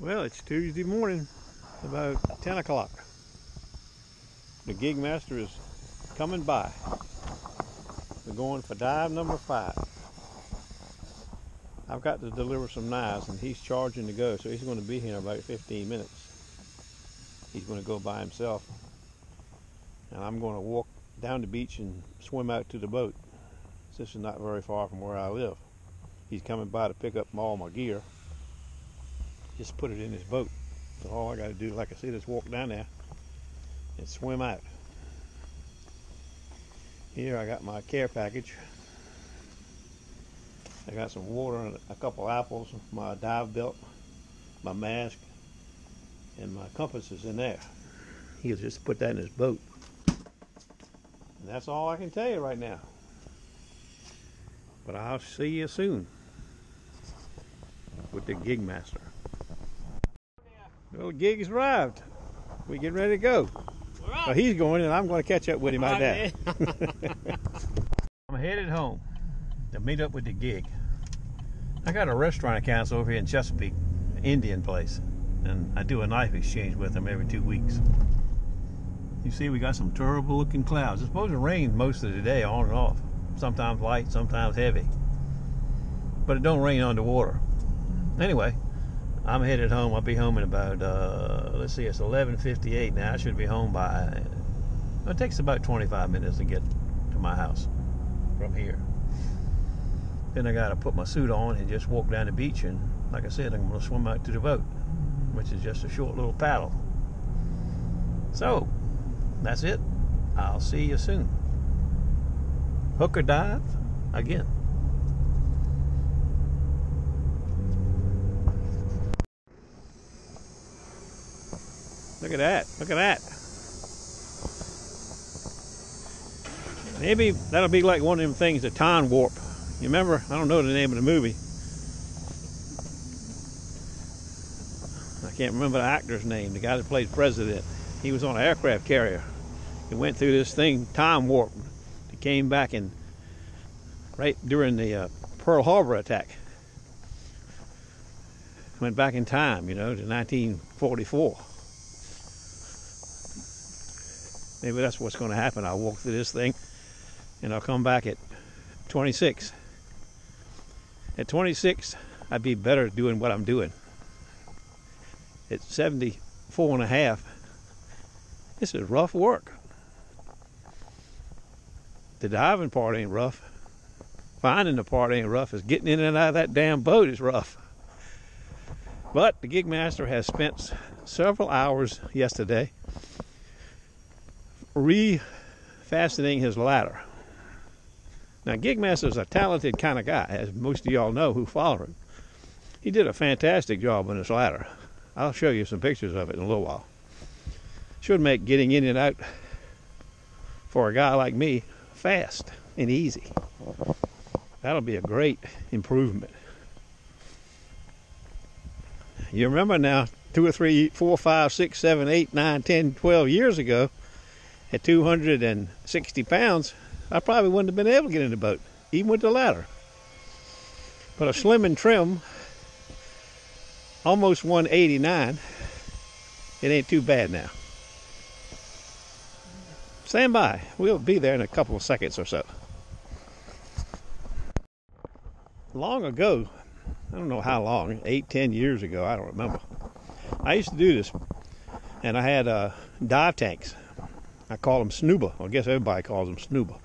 Well, it's Tuesday morning, about 10 o'clock. The Gigmaster is coming by. We're going for dive number 5. I've got to deliver some knives, and he's charging to go, so he's going to be here in about 15 minutes. He's going to go by himself. And I'm going to walk down the beach and swim out to the boat. This is not very far from where I live. He's coming by to pick up all my gear. Just put it in his boat. So all I got to do, like I said, is walk down there and swim out. Here I got my care package. I got some water and a couple apples, my dive belt, my mask, and my compass is in there. He'll just put that in his boat. And that's all I can tell you right now. But I'll see you soon with the Gigmaster. Little Gig's arrived. We getting ready to go. Well, he's going, and I'm going to catch up with him out there. I'm headed home to meet up with the Gig. I got a restaurant account over here in Chesapeake, an Indian place, and I do a knife exchange with them every 2 weeks. You see, we got some terrible-looking clouds. It's supposed to rain most of the day, on and off. Sometimes light, sometimes heavy. But it don't rain underwater. Anyway, I'm headed home. I'll be home in about, let's see, it's 11:58 now. I should be home by, it takes about 25 minutes to get to my house from here. Then I got to put my suit on and just walk down the beach. And like I said, I'm going to swim out to the boat, which is just a short little paddle. So, that's it. I'll see you soon. Hook or dive again. Look at that. Look at that. Maybe that'll be like one of them things, the time warp. You remember? I don't know the name of the movie. I can't remember the actor's name, the guy that plays president. He was on an aircraft carrier. It went through this thing, time warp. It came back in right during the Pearl Harbor attack. Went back in time, you know, to 1944. Maybe that's what's going to happen. I'll walk through this thing, and I'll come back at 26. At 26, I'd be better doing what I'm doing. At 74 and a half, this is rough work. The diving part ain't rough. Finding the part ain't rough. It's getting in and out of that damn boat is rough. But the Gigmaster has spent several hours yesterday refastening his ladder. Now, Gigmaster's a talented kind of guy, as most of y'all know who follow him. He did a fantastic job on his ladder. I'll show you some pictures of it in a little while. Should make getting in and out for a guy like me fast and easy. That'll be a great improvement. You remember now, 2 or 3, 4, 5, 6, 7, 8, 9, 10, 12 years ago, at 260 pounds, I probably wouldn't have been able to get in the boat, even with the ladder. But a slim and trim, almost 189, it ain't too bad now. Stand by. We'll be there in a couple of seconds or so. Long ago, I don't know how long, 8, 10 years ago, I don't remember. I used to do this, and I had dive tanks. I call them snooba. I guess everybody calls them snooba.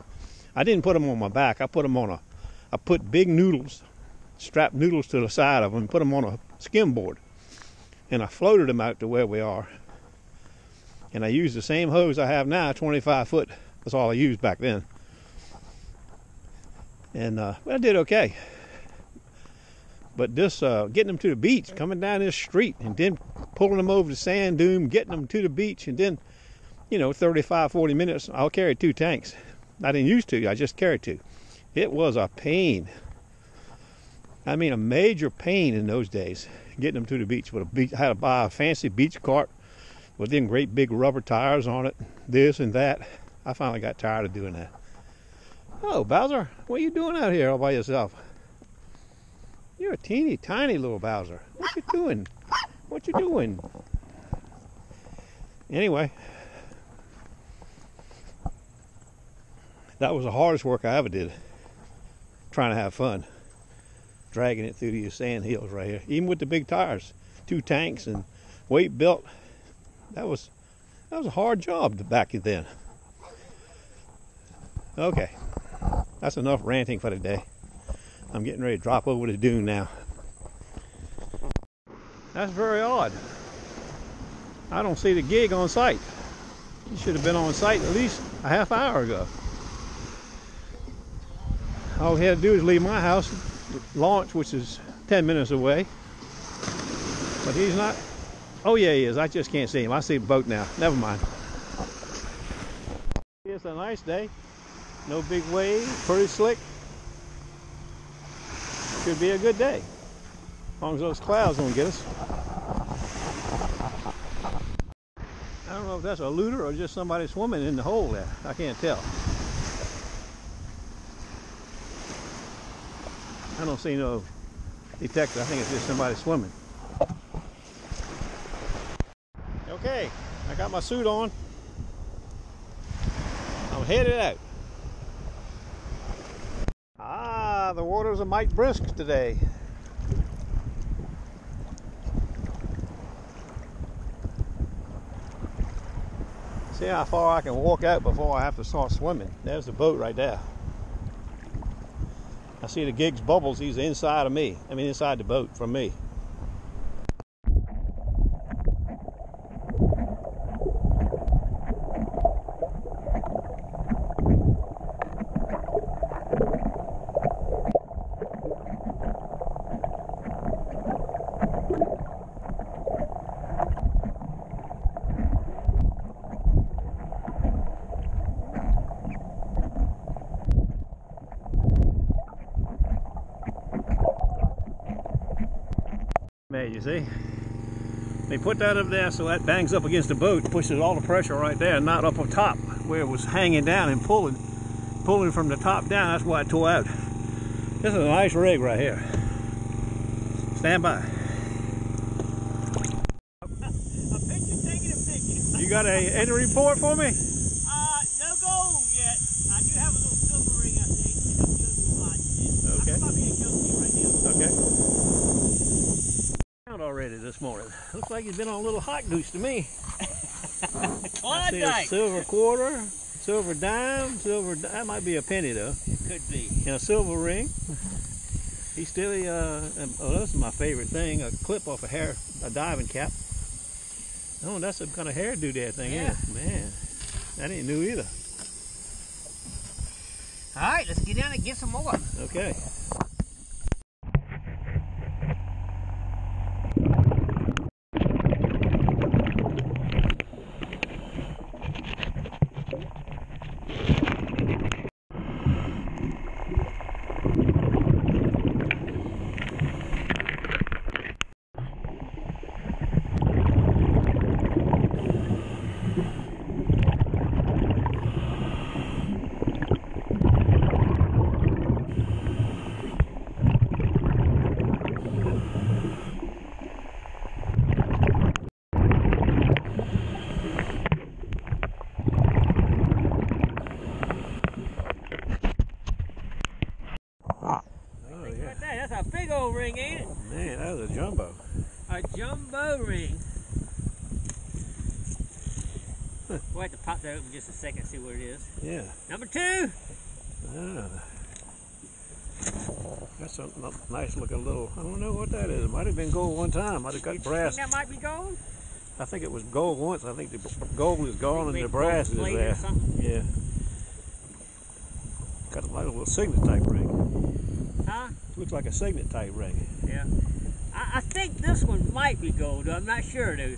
I didn't put them on my back. I put them on a, I put big noodles, strapped noodles to the side of them, put them on a skim board, and I floated them out to where we are. And I used the same hose I have now, 25 foot. That's all I used back then. And I did okay. But this, getting them to the beach, coming down this street, and then pulling them over the sand dune, getting them to the beach, and then, you know, 35, 40 minutes, I'll carry 2 tanks. I didn't used to, I just carried 2. It was a pain. I mean, a major pain in those days, getting them to the beach. With a beach, I had to buy a fancy beach cart with them great big rubber tires on it, this and that. I finally got tired of doing that. Oh, Bowser, what are you doing out here all by yourself? You're a teeny tiny little Bowser. What are you doing? What you doing? Anyway, that was the hardest work I ever did, trying to have fun, dragging it through these sand hills right here, even with the big tires, 2 tanks and weight belt. That was a hard job back then. Okay, that's enough ranting for today. I'm getting ready to drop over the dune now. That's very odd. I don't see the gig on site. It should have been on site at least a half hour ago. All we had to do is leave my house, launch, which is 10 minutes away. But he's not. Oh yeah, he is. I just can't see him. I see the boat now. Never mind. It's a nice day. No big waves. Pretty slick. Should be a good day. As long as those clouds don't get us. I don't know if that's a looter or just somebody swimming in the hole there. I can't tell. I don't see no detector. I think it's just somebody swimming. Okay, I got my suit on. I'm headed out. Ah, the waters are mighty brisk today. See how far I can walk out before I have to start swimming. There's the boat right there. I see the gig's bubbles. He's inside of me. I mean, inside the boat from me. You see, they put that up there so that bangs up against the boat, pushes all the pressure right there, not up on top where it was hanging down and pulling from the top down. That's why it tore out. This is a nice rig right here. Stand by. A picture, taking a picture. You got any report for me? No gold yet. I do have a little silver ring, I think, that I'm using a lot. Okay. I'm probably a guilty right now. Okay. Already this morning. Looks like he's been on a little hot goose to me. I see a silver quarter, silver dime, that might be a penny though. It could be. And a silver ring. He's still oh, this is my favorite thing, a clip off a diving cap. Oh, that's some kind of hairdo there thing, yeah. Isn't it? Man, that ain't new either. All right, let's get down and get some more. Okay. Ring, ain't it? Man, that was a jumbo. A jumbo ring. We'll have to pop that open just a second and see what it is. Yeah. Number 2. That's a nice looking little, I don't know what that is. It might have been gold one time. Might have got brass. Think that might be gold? I think it was gold once. I think the gold is gone and the brass is there. Yeah. Got a little signet type ring. Huh? Looks like a signet type ring. Yeah. I think this one might be gold. I'm not sure, dude.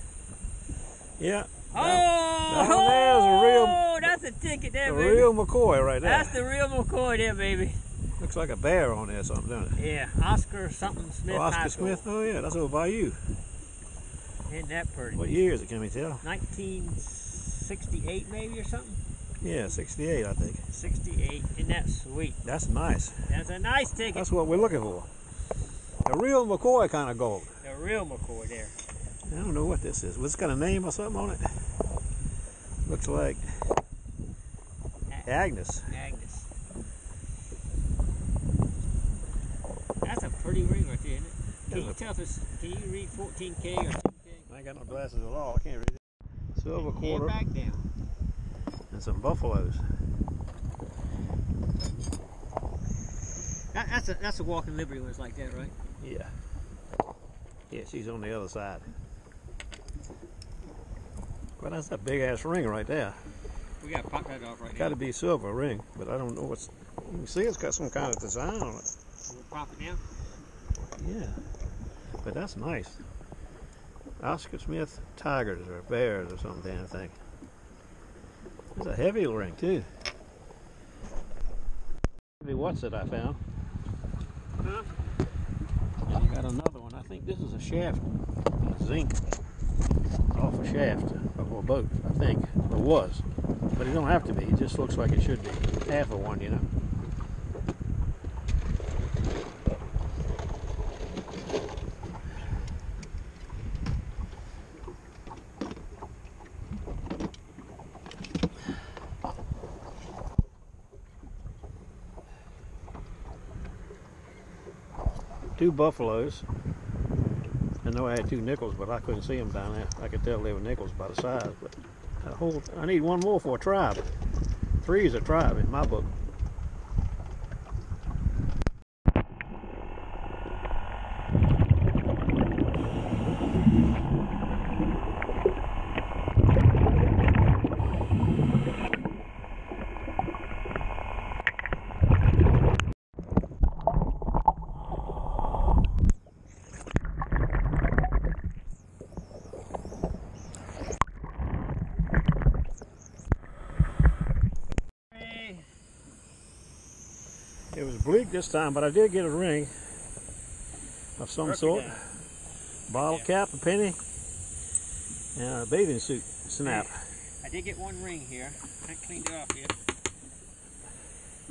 Yeah. Oh! Oh, that's a ticket there, baby. The real McCoy right there. That's the real McCoy there, baby. Looks like a bear on there or something, doesn't it? Yeah. Oscar something Smith. Oh, Oscar Smith? Oh, yeah. That's over by you. Isn't that pretty? What year is it, can we tell? 1968 maybe or something? Yeah, 68, I think. 68, and that's sweet. That's nice. That's a nice ticket. That's what we're looking for. The real McCoy kind of gold. The real McCoy there. I don't know what this is. It's got a name or something on it. Looks like Agnes. Agnes. That's a pretty ring right there, isn't it? Can you tell us, can you read 14K or 2K? I ain't got no glasses at all. I can't read it. Silver quarter. And back down. And some buffaloes. That's a walking liberty when it's like that, right? Yeah. Yeah, she's on the other side. Well, that's a big ass ring right there. We gotta pop that off right now. Gotta be silver ring, but I don't know what's. You see, it's got some kind of design on it. We'll pop it now. Yeah, but that's nice. Oscar Smith tigers or bears or something, I think. It's a heavy ring too. What's it I found? Huh? I got another one. I think this is a shaft, zinc off a shaft of a boat, I think. It was, but it don't have to be. It just looks like it should be half of one, you know. Two buffaloes. I know I had two nickels, but I couldn't see them down there. I could tell they were nickels by the size. But a whole, I need one more for a tribe. Three is a tribe in my book. It was bleak this time, but I did get a ring of some sort. Bottle cap, a penny, and a bathing suit snap. I did get one ring here. I haven't cleaned it off yet.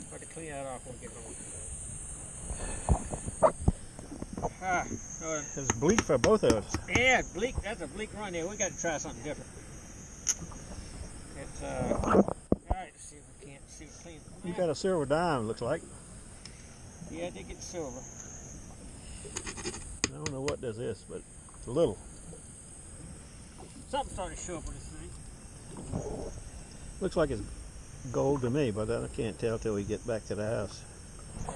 I'll have to clean that off when I get home. Ah, it was bleak for both of us. Yeah, bleak. That's a bleak run there. We got to try something different. It's all right. Let's see if we can't see it clean. You got a silver dime, looks like. Yeah, I did get silver. I don't know what this is, but it's a little. Something started to show up on this thing. Looks like it's gold to me, but I can't tell till we get back to the house.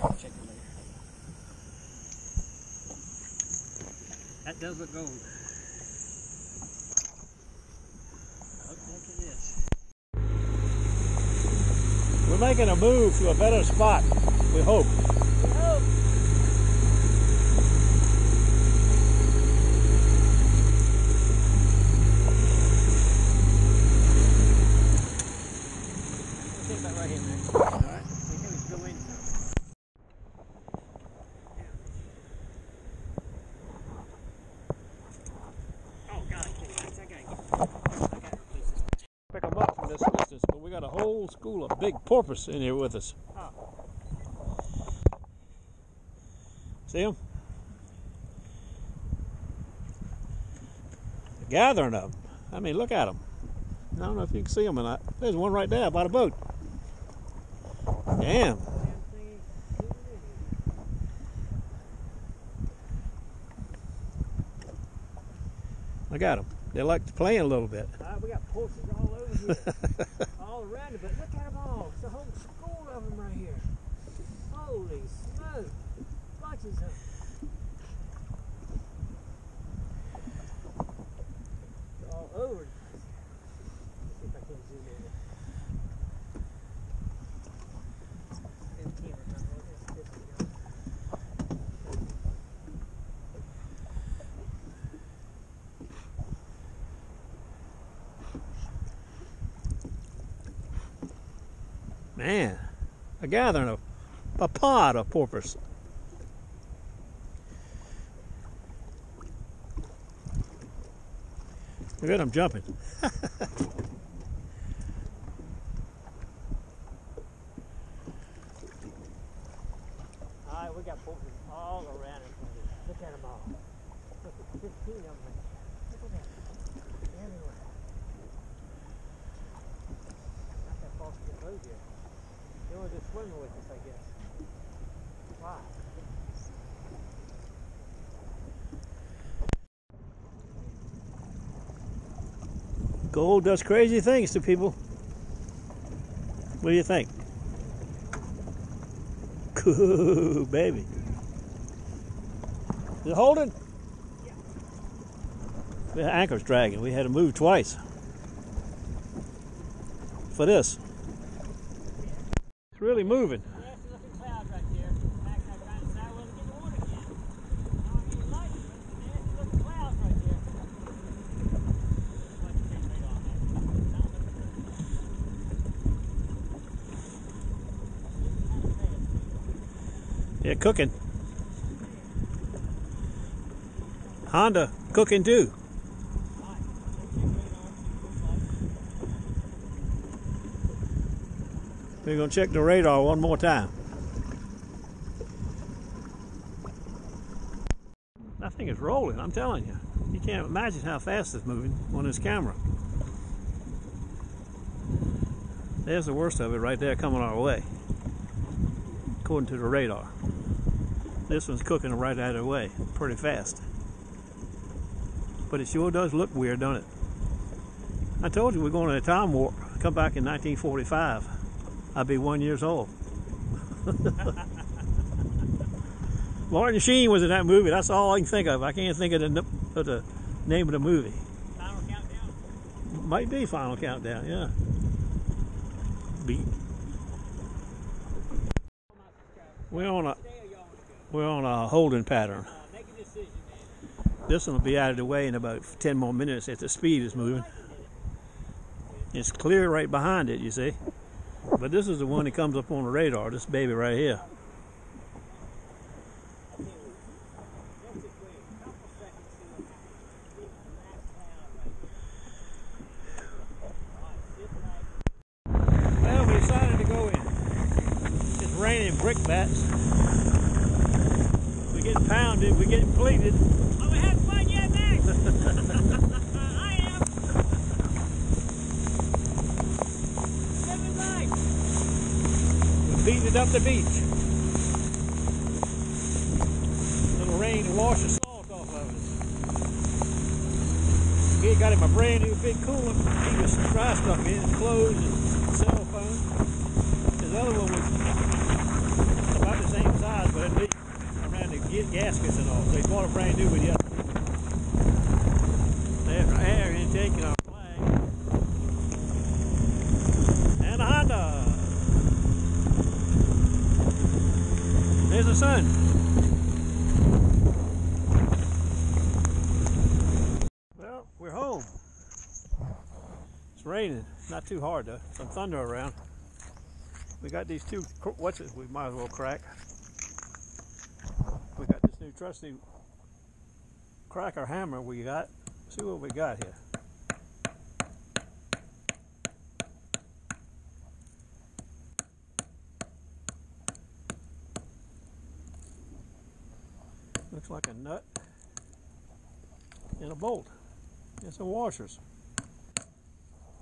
I'll check it later. That does look gold. Look, it is. We're making a move to a better spot, we hope. We got a whole school of big porpoise in here with us. Oh. See them? A gathering of them. I mean, look at them. I don't know if you can see them or not. There's one right there by the boat. Damn. I got them. They like to play a little bit. We got porpoises all over here. Around it, but look at them all. It's a whole school of them right here. Holy smoke. Bunches of them. They're all over. Let's see if I can zoom in. Man, a gathering of a pod of porpoise. Look at them jumping. Alright, we got porpoises all around us. Look at them all. Look at 15 of them. They were just swimming with us, I guess. Wow. Gold does crazy things to people. What do you think? Cool, baby. Is it holding? Yeah. The anchor's dragging. We had to move twice for this. It's really moving. They're cooking. Honda cooking too. We're going to check the radar one more time. I think it's rolling, I'm telling you. You can't imagine how fast it's moving on this camera. There's the worst of it right there coming our way, according to the radar. This one's cooking right out of the way, pretty fast. But it sure does look weird, don't it? I told you we're going to a time warp. Come back in 1945. I'd be 1 year old. Martin Sheen was in that movie. That's all I can think of. I can't think of the name of the movie. Final Countdown? Might be Final Countdown, yeah. Beat. We're on a holding pattern. Make a decision, man. This one will be out of the way in about 10 more minutes if the speed is moving. It's clear right behind it, you see. But this is the one that comes up on the radar, this baby right here. Well, we decided to go in. It's raining brickbats. We're getting pounded, we're getting pleated. Are we having fun yet, Max? Beating it up the beach. A little rain to wash the salt off of us. He got him a brand new big cooler. He just dry stuff in his clothes and cell phone. His other one was about the same size, but it leaked around the gaskets and all. So he bought a brand new one yesterday. They have air intake and all. There's the sun. Well, we're home. It's raining. Not too hard though. Some thunder around. We got these two what's it? We might as well crack. We got this new trusty cracker hammer we got. Let's see what we got here. Looks like a nut and a bolt. It's a washers.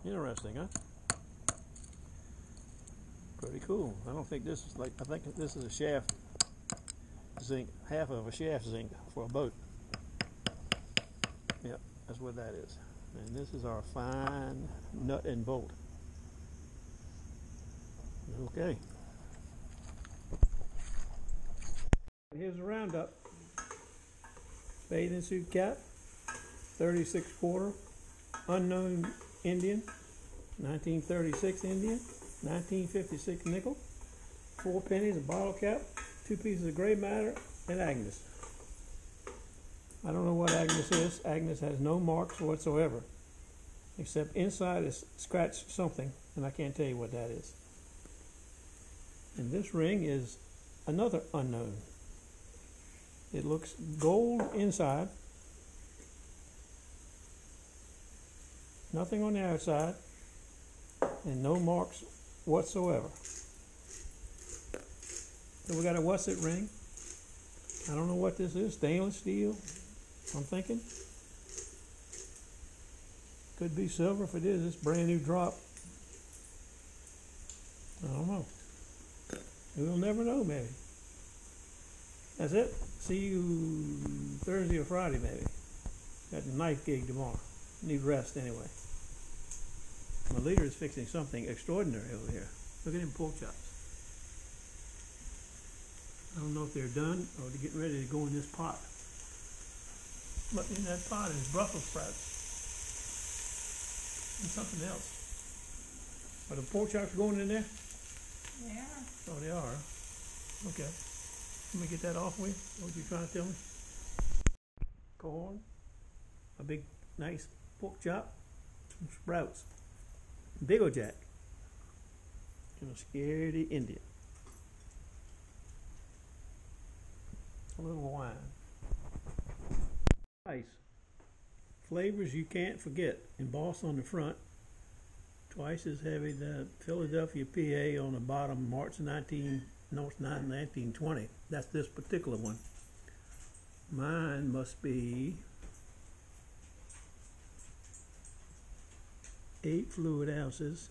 Interesting, huh? Pretty cool. I don't think this is like, I think this is a shaft zinc, half of a shaft zinc for a boat. Yep, that's what that is. And this is our fine nut and bolt. Okay. Here's the roundup. Bathing suit cap, 36 quarter, unknown Indian, 1936 Indian, 1956 nickel, 4 pennies, a bottle cap, 2 pieces of gray matter, and Agnes. I don't know what Agnes is. Agnes has no marks whatsoever, except inside is scratched something, and I can't tell you what that is. And this ring is another unknown. It looks gold inside, nothing on the outside, and no marks whatsoever. So we got a what's it ring. I don't know what this is, stainless steel, I'm thinking. Could be silver. If it is, it's a brand new drop. I don't know. We'll never know, maybe. That's it. See you Thursday or Friday, maybe. Got the knife gig tomorrow. Need rest, anyway. My leader is fixing something extraordinary over here. Look at them pork chops. I don't know if they're done or they're getting ready to go in this pot. But in that pot is Brussels sprouts and something else. Are the pork chops going in there? They are. Oh, they are. Okay. Let me get that off with. What were you trying to tell me? Corn, a big, nice pork chop, some sprouts, big ol' jack, and a scaredy Indian. A little wine. Ice. Flavors you can't forget. Embossed on the front. Twice as heavy. The Philadelphia, PA on the bottom, March 1920. That's this particular one. Mine must be 8 fluid ounces.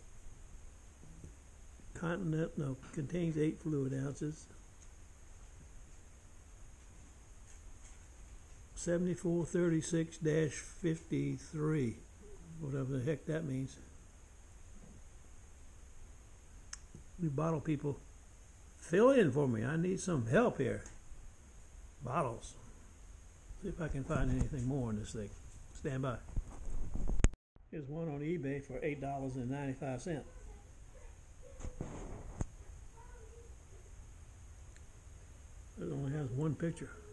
Contains 8 fluid ounces. 7436-53, whatever the heck that means. You bottle people, fill in for me. I need some help here. Bottles. See if I can find anything more in this thing. Stand by. Here's one on eBay for $8.95. It only has one picture.